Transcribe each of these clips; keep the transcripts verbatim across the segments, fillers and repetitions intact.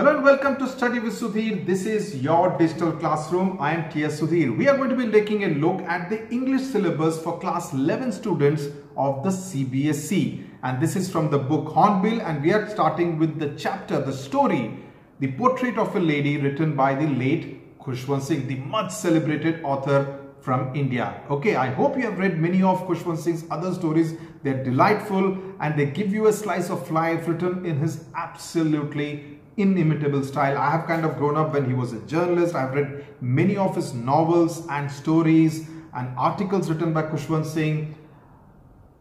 Hello and welcome to Study with Sudhir. This is your digital classroom. I am T S Sudhir. We are going to be taking a look at the English syllabus for class eleven students of the C B S E. And this is from the book Hornbill, and we are starting with the chapter, the story, The Portrait of a Lady, written by the late Khushwant Singh, the much celebrated author from India. Okay, I hope you have read many of Khushwant Singh's other stories. They're delightful and they give you a slice of life written in his absolutely inimitable style. I have kind of grown up when he was a journalist. I've read many of his novels and stories and articles written by Khushwant Singh,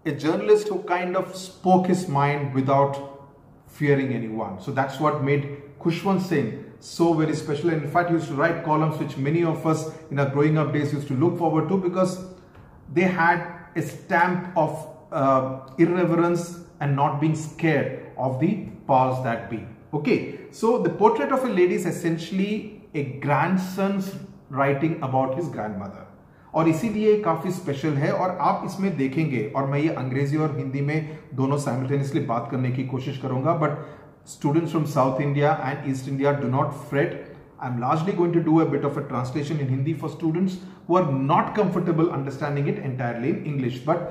a journalist who kind of spoke his mind without fearing anyone. So that's what made Khushwant Singh so very special. And in fact, he used to write columns which many of us in our growing up days used to look forward to, because they had a stamp of uh, irreverence and not being scared of the powers that be. Okay, so The Portrait of a Lady is essentially a grandson's writing about his grandmother, और इसीलिए काफ़ी special है और आप इसमें देखेंगे, और मैं ये अंग्रेजी और हिंदी में दोनों साइमल्टेनियसली बात करने की कोशिश करूंगा. But students from south India and east India, do not fret. I am largely going to do a bit of a translation in Hindi for students who are not comfortable understanding it entirely in English. But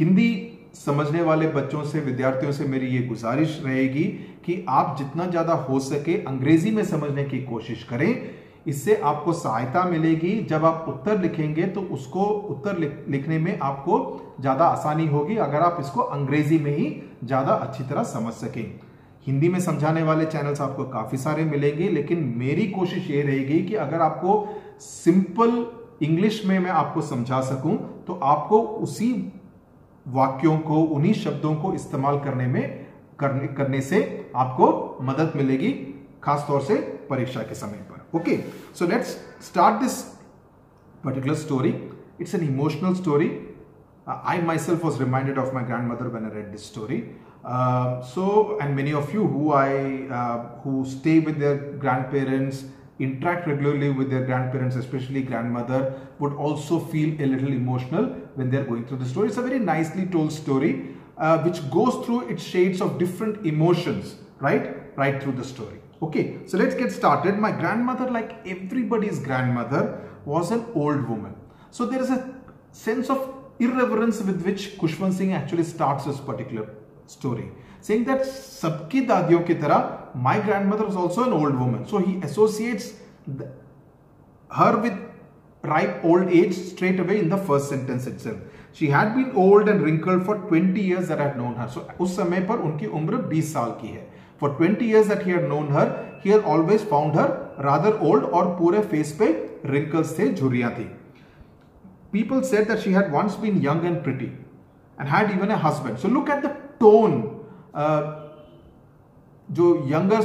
Hindi समझने वाले बच्चों से, विद्यार्थियों से मेरी ये गुजारिश रहेगी कि आप जितना ज़्यादा हो सके अंग्रेजी में समझने की कोशिश करें. इससे आपको सहायता मिलेगी. जब आप उत्तर लिखेंगे तो उसको उत्तर लिखने में आपको ज़्यादा आसानी होगी अगर आप इसको अंग्रेजी में ही ज़्यादा अच्छी तरह समझ सकें. हिंदी में समझाने वाले चैनल्स आपको काफ़ी सारे मिलेंगे, लेकिन मेरी कोशिश ये रहेगी कि अगर आपको सिंपल इंग्लिश में मैं आपको समझा सकूँ तो आपको उसी वाक्यों को, उन्हीं शब्दों को इस्तेमाल करने में करने करने से आपको मदद मिलेगी, खासतौर से परीक्षा के समय पर. Okay, so let's start this particular story. It's an emotional story. I myself was reminded of my grandmother when I read this story. So and many of you who I who stay with their grandparents, interact regularly with their grandparents, especially grandmother, would also feel a little emotional when they are going through the story. It's a very nicely told story uh, which goes through its shades of different emotions, right, right through the story. Okay, so let's get started. My grandmother, like everybody's grandmother, was an old woman. So there is a sense of irreverence with which Khushwant Singh actually starts this particular story, saying that सबकी दादियों की तरह my grandmother was also an old woman. So he associates the, her with ripe old age straight away in the first sentence itself. She had been old and wrinkled for twenty years that I had known her. So उस समय पर उनकी उम्र बीस साल की है. For twenty years that he had known her, he had always found her rather old, और पूरे face पे wrinkles थे, झुर्रियाँ थी. People said that she had once been young and pretty and had even a husband. So look at the tone. Uh, jo younger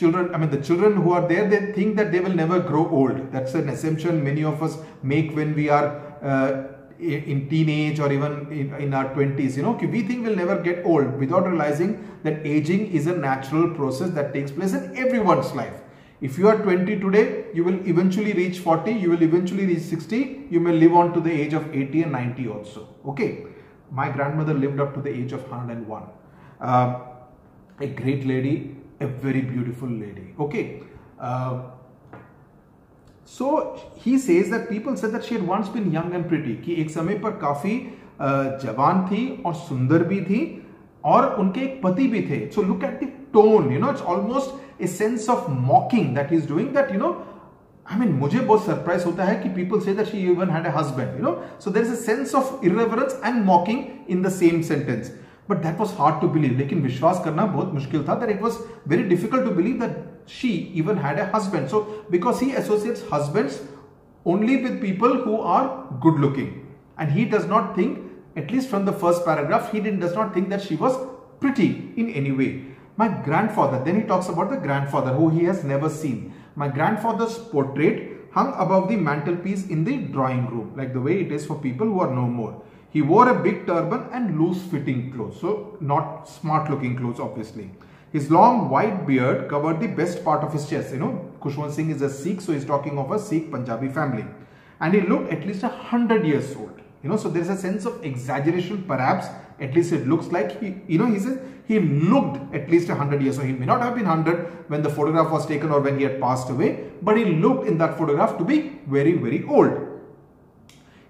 children, I mean the children who are there, they think that they will never grow old. That's an assumption many of us make when we are uh, in teenage or even in, in our twenties. You know, we think we'll never get old, without realizing that aging is a natural process that takes place in everyone's life. If you are twenty today, you will eventually reach forty, you will eventually reach sixty, you may live on to the age of eighty and ninety also. Okay, my grandmother lived up to the age of one hundred and one. Uh, a great lady, a very beautiful lady. Okay, uh, so he says that people said that she had once been young and pretty, कि एक समय पर काफी uh, जवान थी और सुंदर भी थी और उनके एक पति भी थे. So look at the tone, you know, it's almost a sense of mocking that he's doing. That, you know, I mean, मुझे बहुत सरप्राइज होता है कि people say that she even had a husband, you know. So there is a sense of irreverence and mocking in the same sentence. But that was hard to believe. लेकिन विश्वास करना बहुत मुश्किल था. That it was very difficult to believe that she even had a husband. So because he associates husbands only with people who are good looking, and he does not think, at least from the first paragraph, he didn't does not think that she was pretty in any way. My grandfather. Then he talks about the grandfather who he has never seen. My grandfather's portrait hung above the mantelpiece in the drawing room, like the way it is for people who are no more. He wore a big turban and loose-fitting clothes, so not smart-looking clothes, obviously. His long white beard covered the best part of his chest. You know, Khushwant Singh is a Sikh, so he's talking of a Sikh Punjabi family, and he looked at least a hundred years old. You know, so there's a sense of exaggeration, perhaps. At least it looks like he, you know, he says he looked at least one hundred years. So he may not have been one hundred when the photograph was taken or when he had passed away, but he looked in that photograph to be very, very old.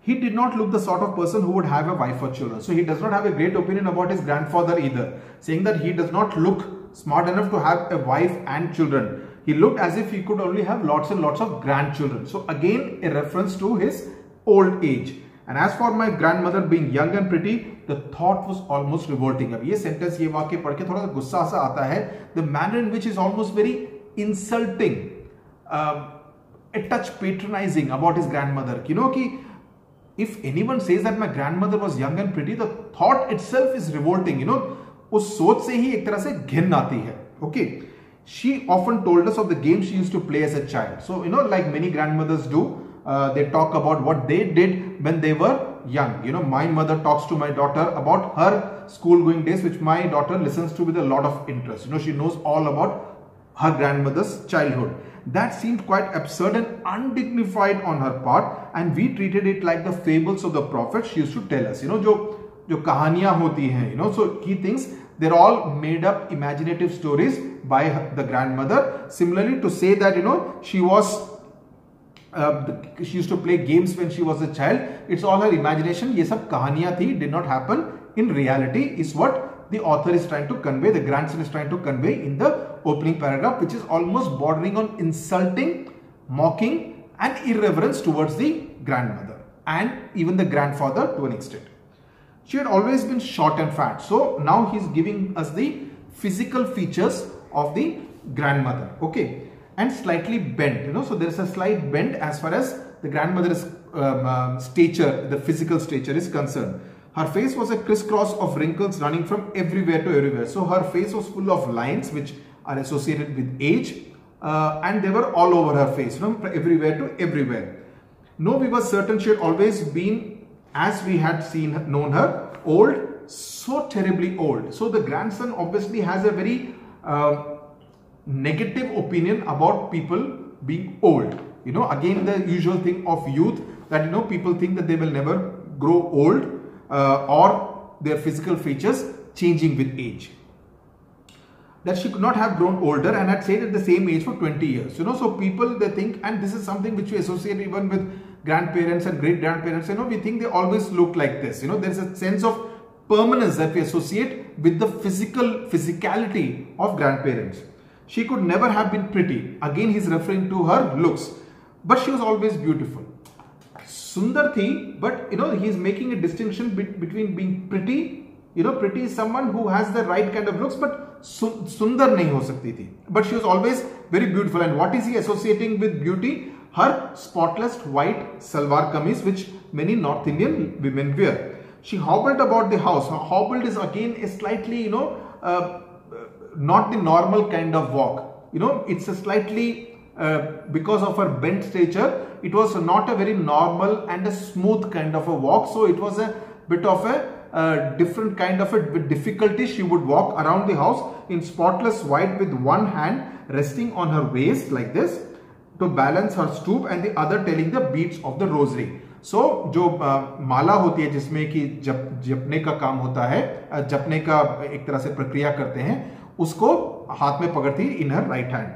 He did not look the sort of person who would have a wife or children. So he does not have a great opinion about his grandfather either, saying that he does not look smart enough to have a wife and children. He looked as if he could only have lots and lots of grandchildren. So again, a reference to his old age. And as for my grandmother being young and pretty, the thought was almost revolting. अब ये sentence, ये वाक्य पढ़ के थोड़ा सा गुस्सा सा आता है. The manner in which is almost very insulting, uh, a touch patronizing about his grandmother. You know कि if anyone says that my grandmother was young and pretty, the thought itself is revolting. You know, उस सोच से ही एक तरह से घिन आती है. Okay. She often told us of the games she used to play as a child. So, you know, like many grandmothers do, uh, they talk about what they did when they were young. You know, my mother talks to my daughter about her school going days, which my daughter listens to with a lot of interest. You know, she knows all about her grandmother's childhood. That seemed quite absurd and undignified on her part, and we treated it like the fables of the prophets she used to tell us. You know, जो जो कहानियाँ होती हैं, you know, so key things. They're all made up imaginative stories by her, the grandmother. Similarly, to say that, you know, she was, uh, she used to play games when she was a child, it's all her imagination. Ye sab kahaniyan thi, did not happen in reality, is what the author is trying to convey, the grandson is trying to convey in the opening paragraph, which is almost bordering on insulting, mocking and irreverence towards the grandmother and even the grandfather to an extent. She had always been short and fat. So now he's giving us the physical features of the grandmother. Okay. And slightly bent, you know, so there's a slight bend as far as the grandmother's um, uh, stature, the physical stature is concerned. Her face was a crisscross of wrinkles running from everywhere to everywhere. So her face was full of lines which are associated with age, uh, and they were all over her face, from everywhere to everywhere. No, we were certain she had always been, as we had seen known her, old, so terribly old. So the grandson obviously has a very uh, negative opinion about people being old. You know, again the usual thing of youth, that, you know, people think that they will never grow old, uh, or their physical features changing with age. That she could not have grown older and had stayed at the same age for twenty years. You know, so people, they think, and this is something which we associate even with grandparents and great grandparents, you know, we think they always look like this. You know, there's a sense of permanence that we associate with the physical physicality of grandparents. She could never have been pretty. Again, he's referring to her looks, but she was always beautiful. Sundar thi, but, you know, he's making a distinction be between being pretty. You know, pretty is someone who has the right kind of looks, but sundar nahi ho sakti thi. But she was always very beautiful. And what is he associating with beauty? Her spotless white salwar kameez, which many North Indian women wear. She hobbled about the house. Her hobbled is again a slightly, you know, uh, not the normal kind of walk. You know, it's a slightly, uh, because of her bent stature, it was not a very normal and a smooth kind of a walk. So it was a bit of a uh, different kind of a difficulty. She would walk around the house in spotless white with one hand resting on her waist like this, to balance her stoop and the other telling the beats of the rosary. So जो माला होती है जिसमें कि जप जपने का काम होता है, जपने का एक तरह से प्रक्रिया करते हैं, उसको हाथ में पकड़ती है in her right hand.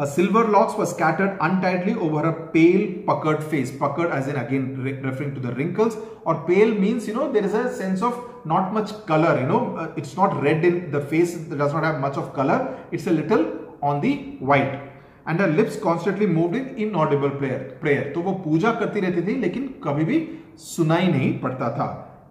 Her silver locks were scattered untidily over her pale puckered face. Puckered as in again referring to the wrinkles, or pale means, you know, there is a sense of not much color. You know, it's not red in the face, it does not have much of color, it's a little on the white. And her lips constantly moved in inaudible prayer. Prayer. तो वो पूजा करती रहती थी, लेकिन कभी भी सुनाई नहीं पड़ता था.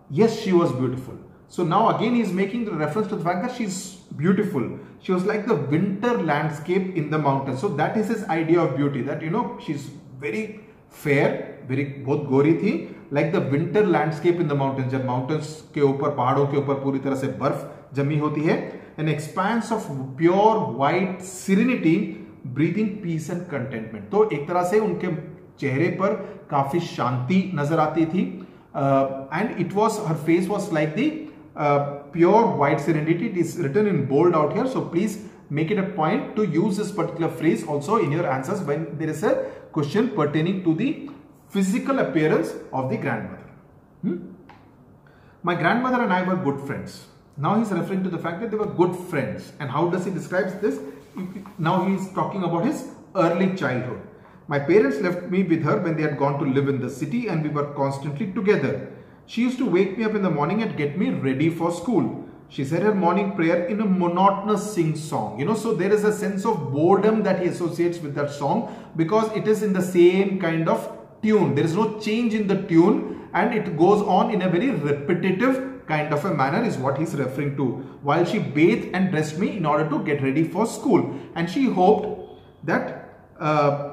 Yes, she was beautiful. So now again he is making the reference to the fact that she is beautiful. She was like the winter landscape in the mountains. So that is his idea of beauty. That, you know, she is very fair, very बहुत गोरी थी, like the winter landscape in the mountains. जब mountains के ऊपर, पहाड़ों के ऊपर पूरी तरह से बर्फ जमी होती है, an expanse of pure white serenity, breathing peace and contentment. तो एक तरह से उनके चेहरे पर काफी शांति नजर आती थी, and it was, her face was like the pure white serenity. It is written in bold out here, so please make it a point to use this particular phrase also in your answers when there is a question pertaining to the physical appearance of the grandmother. Hmm? My grandmother and I were good friends. Now he's referring to the fact that they were good friends. And how does he describe this? Now he's talking about his early childhood. My parents left me with her when they had gone to live in the city, and we were constantly together. She used to wake me up in the morning and get me ready for school. She said her morning prayer in a monotonous sing song. You know, so there is a sense of boredom that he associates with that song, because it is in the same kind of tune. There is no change in the tune, and it goes on in a very repetitive kind of a manner is what he's referring to. While she bathed and dressed me in order to get ready for school, and she hoped that uh,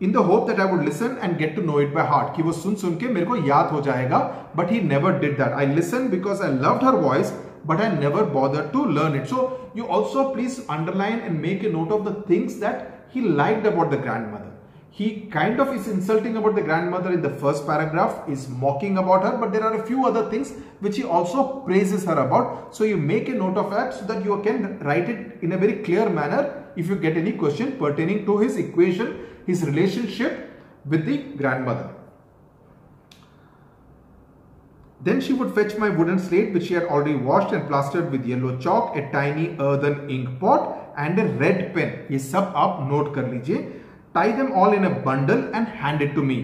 in the hope that I would listen and get to know it by heart. कि वो सुन सुन के मेरे को याद हो जाएगा. But he never did that. I listened because I loved her voice, but I never bothered to learn it. So you also please underline and make a note of the things that he liked about the grandmother. He kind of is insulting about the grandmother in the first paragraph, is mocking about her, but there are a few other things which he also praises her about. So you make a note of that so that you can write it in a very clear manner if you get any question pertaining to his equation, his relationship with the grandmother. Then she would fetch my wooden slate, which she had already washed and plastered with yellow chalk, a tiny earthen ink pot and a red pen. ये सब आप note कर लीजिए. Tie them all in a bundle and hand it to me.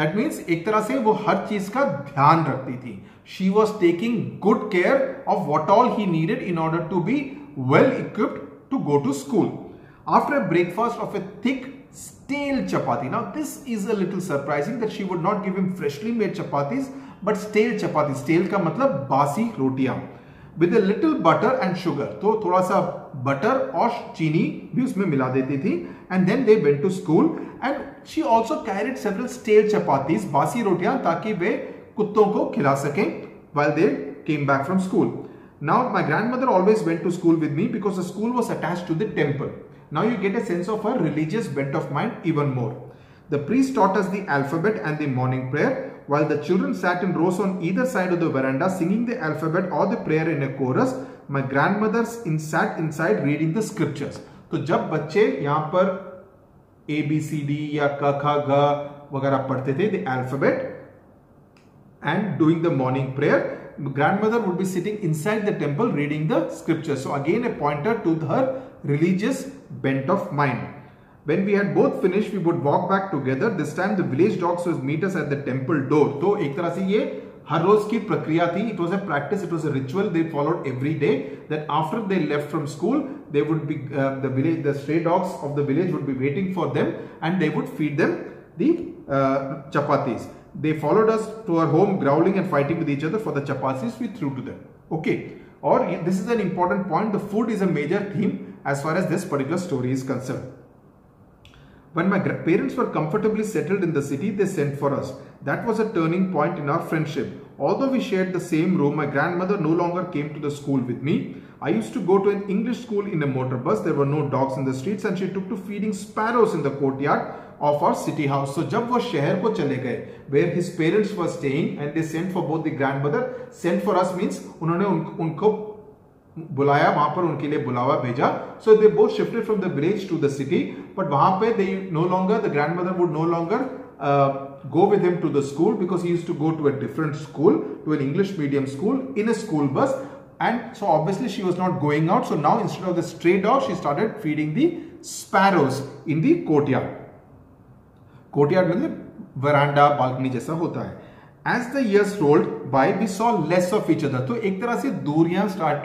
That means एक तरह से वो हर चीज का ध्यान रखती थी. She was taking good care of what all he needed in order to be well equipped to go to school. After a breakfast of a thick stale chapati. Now this is a little surprising that she would not give him freshly made chapatis, but stale chapati. Stale का मतलब बासी रोटियां. With a little butter and sugar. तो थोड़ा सा butter और चीनी भी उसमें मिला देती थी. And then they went to school, and she also carried several stale chapatis, basi rotiyan, ताकि वे कुत्तों को खिला सकें while they came back from school. Now my grandmother always went to school with me because the school was attached to the temple. Now you get a sense of her religious bent of mind even more. The priest taught us the alphabet and the morning prayer, while the children sat in rows on either side of the veranda singing the alphabet or the prayer in a chorus. My grandmother sat inside reading the scriptures. तो जब बच्चे यहाँ पर A B C D या क ख ग वगैरह पढ़ते थे, the alphabet and doing the morning prayer, grandmother would be sitting inside the temple reading the scriptures. So again, a pointer to her religious bent of mind. When we had both finished, we would walk back together. This time, the village dogs would meet us at the temple door. तो एक तरह से ये हर रोज की प्रक्रिया थी. It was a practice, it was a ritual they followed every day. That after they left from school, they would be uh, the village, the stray dogs of the village would be waiting for them, and they would feed them the uh, chapatis. They followed us to our home, growling and fighting with each other for the chapatis we threw to them. Okay, or this is an important point. The food is a major theme as far as this particular story is concerned. When my parents were comfortably settled in the city, they sent for us. That was a turning point in our friendship. Although we shared the same room, my grandmother no longer came to the school with me. I used to go to an English school in a motor bus. There were no dogs in the streets, and she took to feeding sparrows in the courtyard of our city house. So जब वो शहर को चले गए, where his parents were staying, and they sent for both the grandmother, sent for us means उन्होंने उन, उनको बुलाया, वहां पर उनके लिए बुलावा भेजा. So they both shifted from the village to the city, but वहां पे they no longer, the grandmother would no longer uh, go with him to the school, because he used to go to a different school, to an English medium school in a school bus, and so obviously she was not going out. So now instead of the stray dog, she started feeding the sparrows in the courtyard. Courtyard मतलब veranda, balcony जैसा होता है. As the years rolled by, we saw less of each other. तो एक तरह से दूरियां start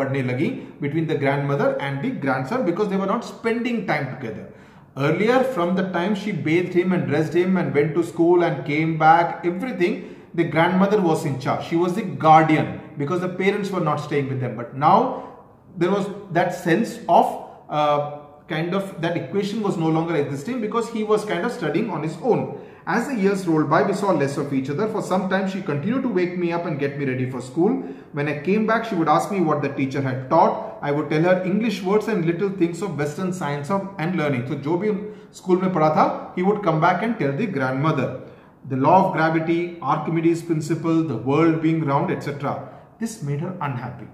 बढ़ने लगी between the grandmother and the grandson, because they were not spending time together. Earlier, from the time she bathed him and dressed him and went to school and came back, everything, the grandmother was in charge. She was the guardian because the parents were not staying with them. But now there was that sense of uh, kind of that equation was no longer existing, because he was kind of studying on his own. As the years rolled by, we saw less of each other. For some time, she continued to wake me up and get me ready for school. When I came back, she would ask me what the teacher had taught. I would tell her English words and little things of Western science and learning. So, जो भी school में पढ़ा था, he would come back and tell the grandmother. The law of gravity, Archimedes principle, the world being round, et cetera. This made her unhappy.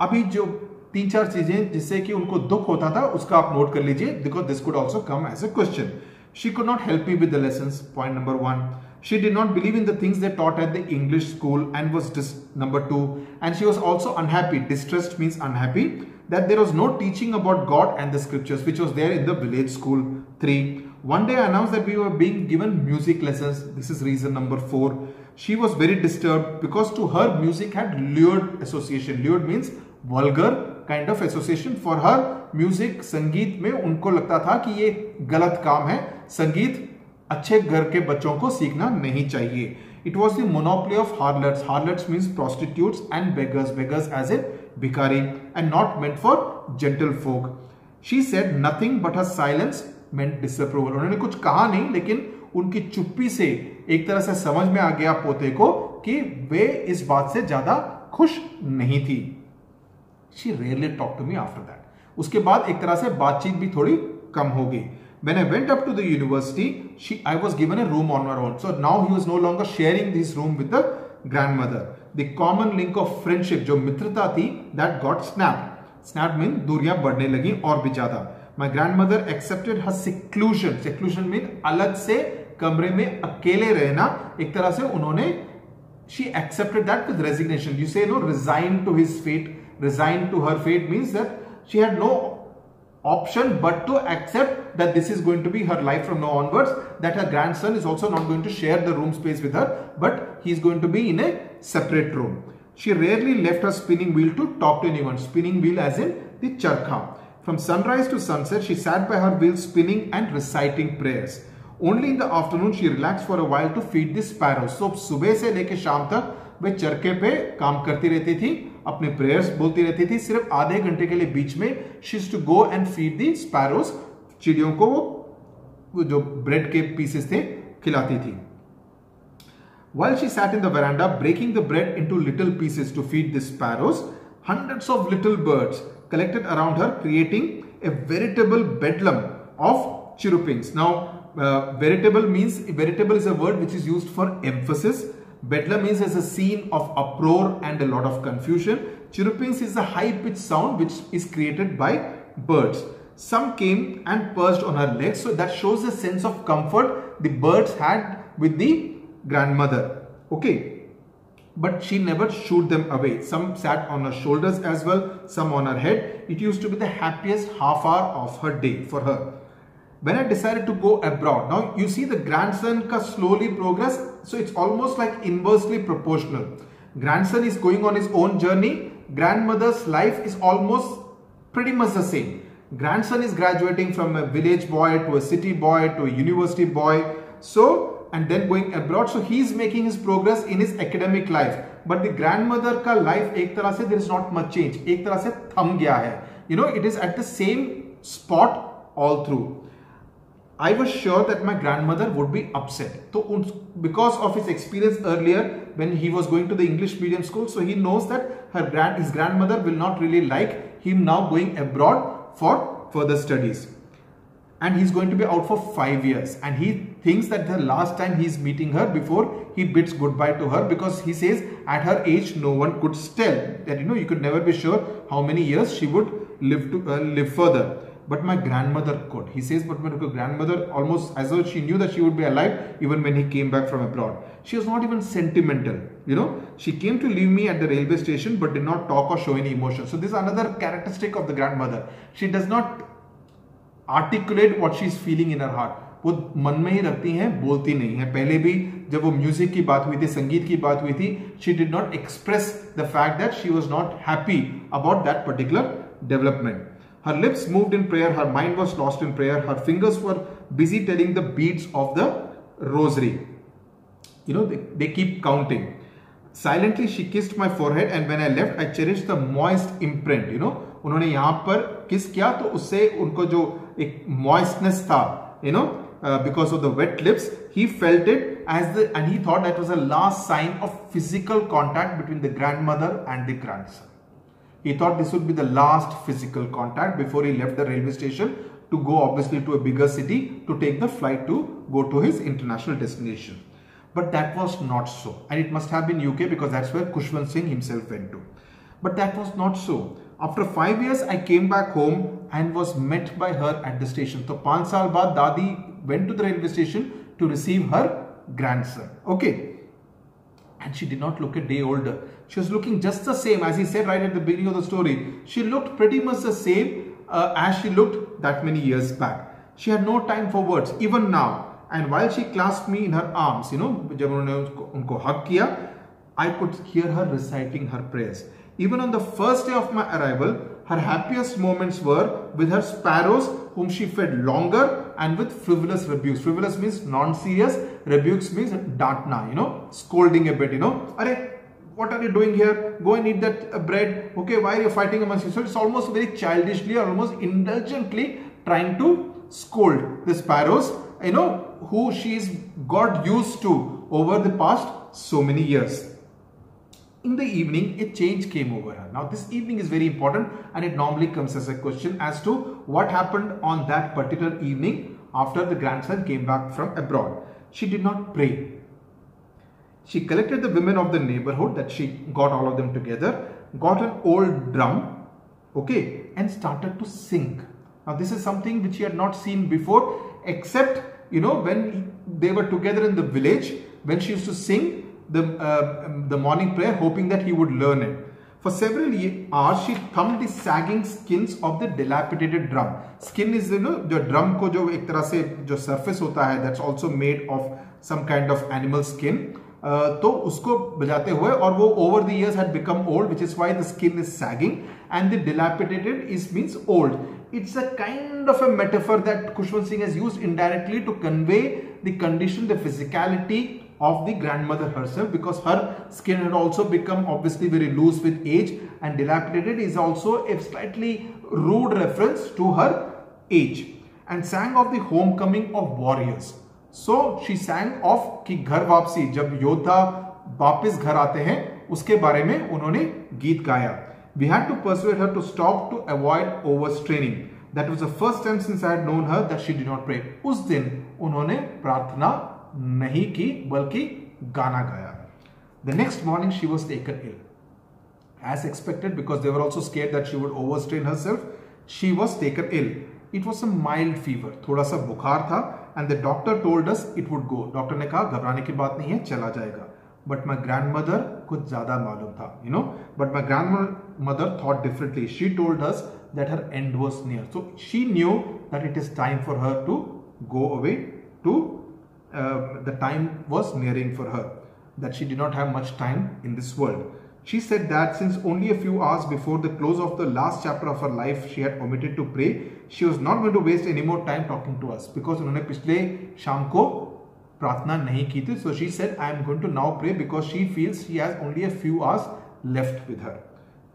अभी जो तीन चार चीजें जिससे कि उनको दुख होता था, उसका आप नोट कर लीजिए, because this could also come as a question. She could not help me with the lessons, point number one. She did not believe in the things they taught at the English school and was dis number two. And she was also unhappy. Distressed means unhappy, that there was no teaching about God and the scriptures, which was there in the village school. Three. One day I announced that we were being given music lessons. This is reason number four. She was very disturbed because to her music had lurid association. Lurid means vulgar kind of association. For her, music, संगीत में उनको लगता था कि ये गलत काम है. संगीत अच्छे घर के बच्चों को सीखना नहीं चाहिए. It was the monopoly of harlots. Harlots means prostitutes and beggars. Beggars as in भिखारी and not meant for gentle folk. She said nothing but her silence meant disapproval. उन्होंने कुछ कहा नहीं, लेकिन उनकी चुप्पी से एक तरह से समझ में आ गया पोते को कि वे इस बात से ज्यादा खुश नहीं थी. She rarely talked to me after that. उसके बाद एक तरह से बातचीत भी थोड़ी कम हो गई. When I went up to the university, she I was given a room on my own. So now he was no longer sharing this room with the grandmother. The common link of friendship, जो मित्रता थी, that got snapped. Snapped means दूरियां बढ़ने लगी और भी ज्यादा. My grandmother accepted her seclusion. Seclusion means अलग से कमरे में अकेले रहना. एक तरह से उन्होंने she accepted that with resignation. You say no, resigned to his fate. Resigned to her fate means that she had no option but to accept that this is going to be her life from now onwards, that her grandson is also not going to share the room space with her, but he is going to be in a separate room. She rarely left her spinning wheel to talk to anyone. Spinning wheel as in the charkha. From sunrise to sunset, she sat by her wheel spinning and reciting prayers. Only in the afternoon, she relaxed for a while to feed the sparrows. So, सुबह से लेके शाम तक वे चरखे पे काम करती रहती थी, अपने प्रेयर्स बोलती रहती थी. सिर्फ आधे घंटे के लिए बीच में she used to go and feed the sparrows, चिड़ियों को वो जो ब्रेड के पीसेस थे खिलाती थी. While she sat in the veranda breaking the bread into little pieces to feed the sparrows, hundreds of little birds collected around her, creating a veritable bedlam of chirrupings. Now uh, veritable means veritable is a word which is used for emphasis. Bedlam means as a scene of uproar and a lot of confusion. Chirrupings is a high-pitched sound which is created by birds. Some came and perched on her legs, so that shows the sense of comfort the birds had with the grandmother. Okay, but she never shooed them away. Some sat on her shoulders as well, some on her head. It used to be the happiest half hour of her day for her. When I decided to go abroad, now you see the grandson ka slowly progress, so it's almost like inversely proportional. Grandson is going on his own journey, grandmother's life is almost pretty much the same. Grandson is graduating from a village boy to a city boy to a university boy, so and then going abroad, so he's making his progress in his academic life. But the grandmother ka life ek tarah se there is not much change, ek tarah se tham gaya hai. You know, it is at the same spot all through. I was sure that my grandmother would be upset. So, because of his experience earlier when he was going to the English medium school, so he knows that her grand, his grandmother will not really like him now going abroad for further studies. And he's going to be out for five years. And he thinks that the last time he's meeting her before he bids goodbye to her, because he says at her age no one could tell that, you know, you could never be sure how many years she would live to uh, live further. But my grandmother could. He says, but my grandmother, almost as though she knew that she would be alive even when he came back from abroad. She was not even sentimental, you know. She came to leave me at the railway station but did not talk or show any emotion. So this is another characteristic of the grandmother. She does not articulate what she is feeling in her heart. वो मन में ही रखती हैं, बोलती नहीं हैं. पहले भी जब वो म्यूजिक की बात हुई थी, संगीत की बात हुई थी, she did not express the fact that she was not happy about that particular development. Her lips moved in prayer, her mind was lost in prayer, her fingers were busy telling the beads of the rosary. You know, they, they keep counting. Silently she kissed my forehead, and when I left, I cherished the moist imprint. You know, उन्होंने यहाँ पर किस किया तो उससे उनको जो एक moistness था, you know, uh, because of the wet lips, he felt it as the, and he thought that was the last sign of physical contact between the grandmother and the grandson. He thought this would be the last physical contact before he left the railway station to go obviously to a bigger city to take the flight to go to his international destination. But that was not so, and it must have been U K because that's where Khushwant Singh himself went to. But that was not so. After five years I came back home and was met by her at the station. So पाँच साल बाद दादी went to the railway station to receive her grandson. Okay. And she did not look a day older. She was looking just the same, as he said right at the beginning of the story. She looked pretty much the same uh, as she looked that many years back. She had no time for words, even now. And while she clasped me in her arms, you know, जब उन्होंने उनको hug किया, I could hear her reciting her prayers. Even on the first day of my arrival, her happiest moments were with her sparrows, whom she fed longer, and with frivolous rebukes. Frivolous means non-serious. Rebukes means डांटना, you know, scolding a bit, you know. अरे, what are you doing here? Go and eat that bread. Okay, why are you fighting amongst yourselves? It's almost very childishly or almost indulgently trying to scold the sparrows, you know, who she's got used to over the past so many years. In the evening, a change came over her. Now, this evening is very important, and it normally comes as a question as to what happened on that particular evening after the grandson came back from abroad. She did not pray. She collected the women of the neighborhood, that she got all of them together, got an old drum, okay, and started to sing. Now, this is something which she had not seen before, except, you know, when they were together in the village, when she used to sing The, uh, the morning prayer, hoping that he would learn it. For several hours, she thumbed the sagging skins of the dilapidated drum. Skin is, you know, the drum ko jo ek tarah se jo surface hota hai, that's also made of some kind of animal skin. Uh, to usko bajate hue, aur wo over the years had become old, which is why the skin is sagging. And the dilapidated is means old. It's a kind of a metaphor that Khushwant Singh has used indirectly to convey the condition, the physicality of the grandmother herself, because her skin had also become obviously very loose with age, and dilapidated is also a slightly rude reference to her age, and sang of the homecoming of warriors. So she sang of ki ghar wapsi, jab yodha wapis ghar aate hain, uske bare mein unhone geet gaya. We had to persuade her to stop to avoid overstraining. That was the first time since I had known her that she did not pray. Us din unhone prarthna नहीं की बल्कि गाना गाया. The next morning she was taken ill, as expected, because they were also scared that she would overstrain herself. She was taken ill. It was a mild fever, थोड़ा सा बुखार था, and the doctor told us it would go. Doctor ने कहा घबराने की बात नहीं है, चला जाएगा. But my grandmother कुछ ज्यादा मालूम था, you know. But my grandmother thought differently. She told us that her end was near, so she knew that it is time for her to go away to. Uh, the time was nearing for her, that she did not have much time in this world. She said that since only a few hours before the close of the last chapter of her life she had omitted to pray, she was not going to waste any more time talking to us, because उन्होंने पिछले शाम को प्रार्थना नहीं की थी. So she said, I am going to now pray, because she feels she has only a few hours left with her.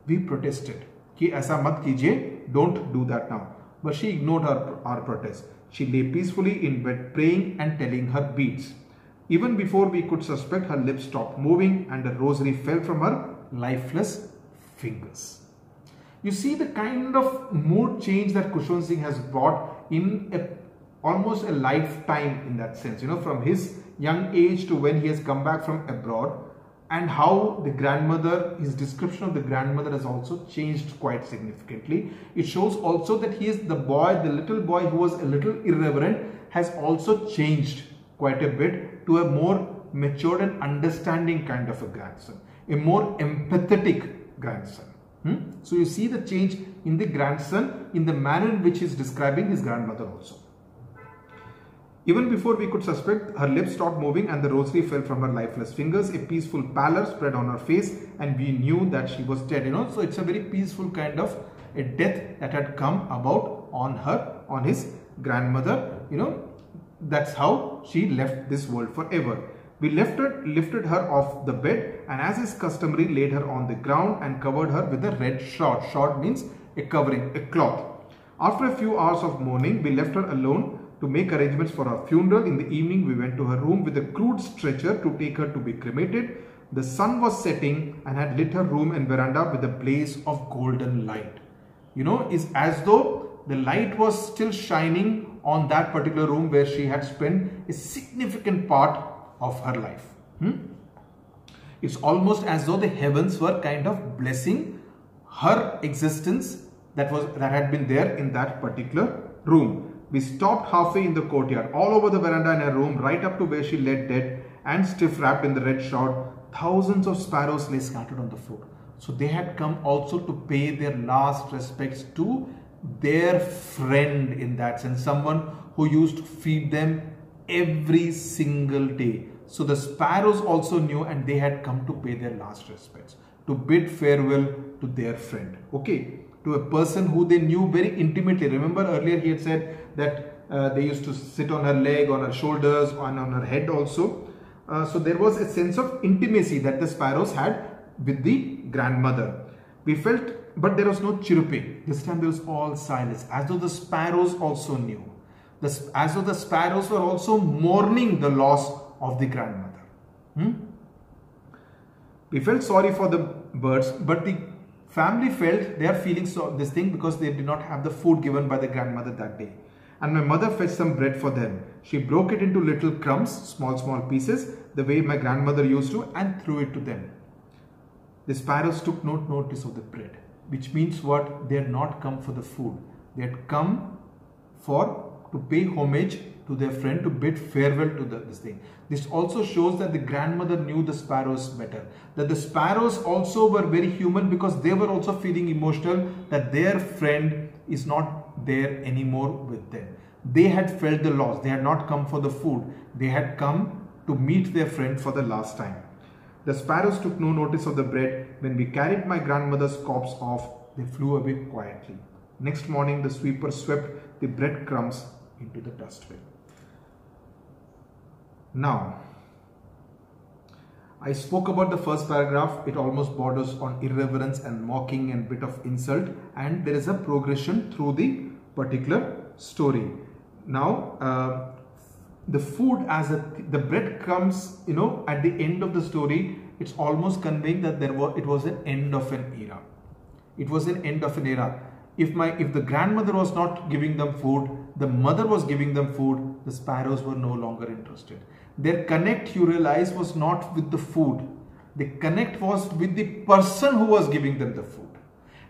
We protested कि ऐसा मत कीजिए, don't do that now. But she ignored our, our protest. She lay peacefully in bed, praying and telling her beads. Even before we could suspect, her lips stopped moving and a rosary fell from her lifeless fingers. You see the kind of mood change that Khushwant Singh has brought in a, almost a lifetime in that sense. You know, from his young age to when he has come back from abroad, and how the grandmother, his description of the grandmother has also changed quite significantly. It shows also that he is the boy, the little boy who was a little irreverent, has also changed quite a bit to a more matured and understanding kind of a grandson, a more empathetic grandson. Hmm? So you see the change in the grandson in the manner in which he is describing his grandmother also. Even before we could suspect, her lips stopped moving and the rosary fell from her lifeless fingers. A peaceful pallor spread on her face and we knew that she was dead, you know. So it's a very peaceful kind of a death that had come about on her, on his grandmother, you know. That's how she left this world forever. We left her, lifted her off the bed, and as is customary, laid her on the ground and covered her with a red shroud. Shroud means a covering, a cloth. After a few hours of mourning, we left her alone to make arrangements for her funeral. In the evening, we went to her room with a crude stretcher to take her to be cremated. The sun was setting and had lit her room and veranda with a blaze of golden light. You know, it's as though the light was still shining on that particular room where she had spent a significant part of her life. Hmm? It's almost as though the heavens were kind of blessing her existence that was that had been there in that particular room. We stopped halfway in the courtyard, all over the veranda and her room, right up to where she lay dead and stiff wrapped in the red shroud. Thousands of sparrows lay scattered on the floor. So they had come also to pay their last respects to their friend in that sense, someone who used to feed them every single day. So the sparrows also knew, and they had come to pay their last respects, to bid farewell to their friend, okay, to a person who they knew very intimately. Remember earlier he had said that uh, they used to sit on her leg, on her shoulders, on, on her head also. Uh, so there was a sense of intimacy that the sparrows had with the grandmother. We felt, but there was no chirruping. This time there was all silence, as though the sparrows also knew. The, as though the sparrows were also mourning the loss of the grandmother. Hmm? We felt sorry for the birds, but the family felt their feelings of this thing because they did not have the food given by the grandmother that day. And my mother fetched some bread for them. She broke it into little crumbs, small, small pieces, the way my grandmother used to, and threw it to them. The sparrows took no notice of the bread, which means what? They had not come for the food. They had come for to pay homage to their friend, to bid farewell to the, this thing. This also shows that the grandmother knew the sparrows better. That the sparrows also were very human, because they were also feeling emotional that their friend is not there anymore with them. They had felt the loss. They had not come for the food. They had come to meet their friend for the last time. The sparrows took no notice of the bread. When we carried my grandmother's corpse off, they flew away quietly. Next morning, the sweeper swept the breadcrumbs into the dustbin. Now, I spoke about the first paragraph. It almost borders on irreverence and mocking and bit of insult. And there is a progression through the particular story. Now, uh, the food as a th the breadcrumbs, you know, at the end of the story, it's almost conveying that there were it was an end of an era. It was an end of an era. If my if the grandmother was not giving them food, the mother was giving them food, the sparrows were no longer interested. Their connect, you realize, was not with the food. The connect was with the person who was giving them the food.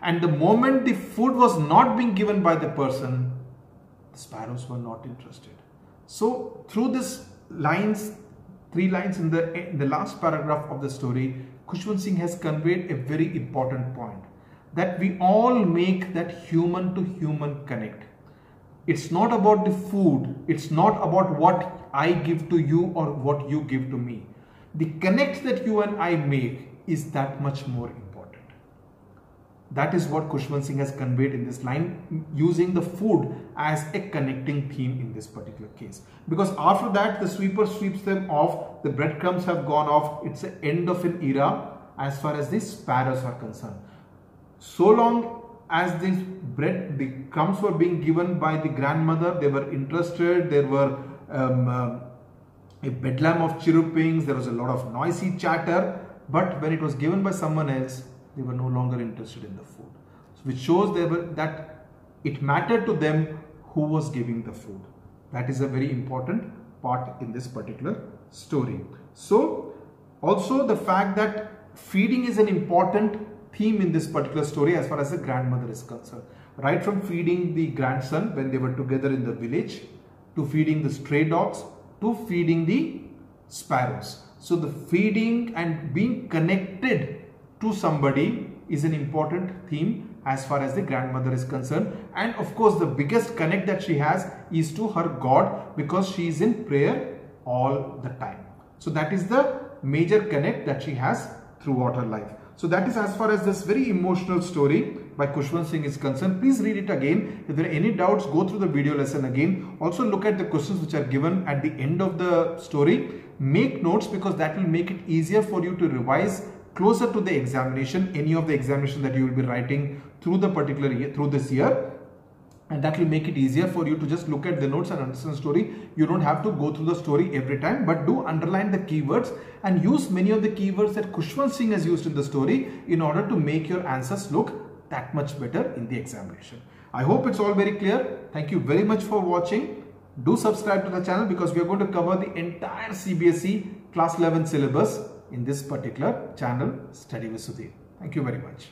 And the moment the food was not being given by the person, the sparrows were not interested. So through this lines, three lines in the, in the last paragraph of the story, Khushwant Singh has conveyed a very important point, that we all make that human to human connect. It's not about the food. It's not about what I give to you or what you give to me. The connect that you and I make is that much more important. That is what Khushwant Singh has conveyed in this line, using the food as a connecting theme in this particular case. Because after that, the sweeper sweeps them off, the breadcrumbs have gone off, it's the end of an era as far as the sparrows are concerned. So long as this bread, the crumbs were being given by the grandmother, they were interested, there were um, um, a bedlam of chirrupings, there was a lot of noisy chatter, but when it was given by someone else, they were no longer interested in the food, which shows they were, that it mattered to them who was giving the food. That is a very important part in this particular story. So, also the fact that feeding is an important theme in this particular story as far as the grandmother is concerned. Right from feeding the grandson when they were together in the village, to feeding the stray dogs, to feeding the sparrows. So, the feeding and being connected to somebody is an important theme as far as the grandmother is concerned. And of course, the biggest connect that she has is to her God, because she is in prayer all the time. So that is the major connect that she has throughout her life. So that is as far as this very emotional story by Khushwant Singh is concerned. Please read it again. If there are any doubts, go through the video lesson again. Also look at the questions which are given at the end of the story. Make notes, because that will make it easier for you to revise closer to the examination, any of the examination that you will be writing through the particular year, through this year, and that will make it easier for you to just look at the notes and understand the story. You don't have to go through the story every time, but do underline the keywords and use many of the keywords that Khushwant Singh has used in the story in order to make your answers look that much better in the examination. I hope it's all very clear. Thank you very much for watching. Do subscribe to the channel, because we are going to cover the entire C B S E class eleven syllabus in this particular channel, Study with Sudhir. Thank you very much.